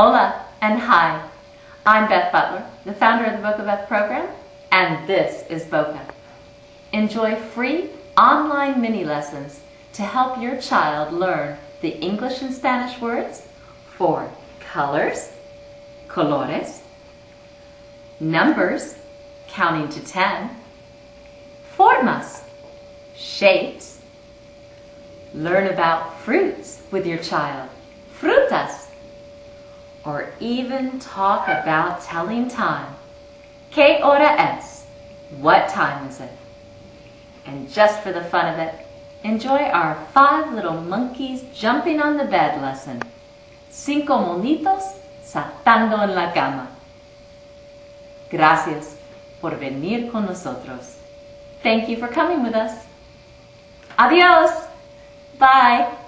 Hola and hi, I'm Beth Butler, the founder of the Boca Beth program, and this is Boca. Enjoy free online mini lessons to help your child learn the English and Spanish words for colors, colores, numbers, counting to 10, formas, shapes. Learn about fruits with your child, frutas. Or even talk about telling time. ¿Qué hora es? What time is it? And just for the fun of it, enjoy our 5 little monkeys jumping on the bed lesson. 5 monitos saltando en la cama. Gracias por venir con nosotros. Thank you for coming with us. Adiós. Bye.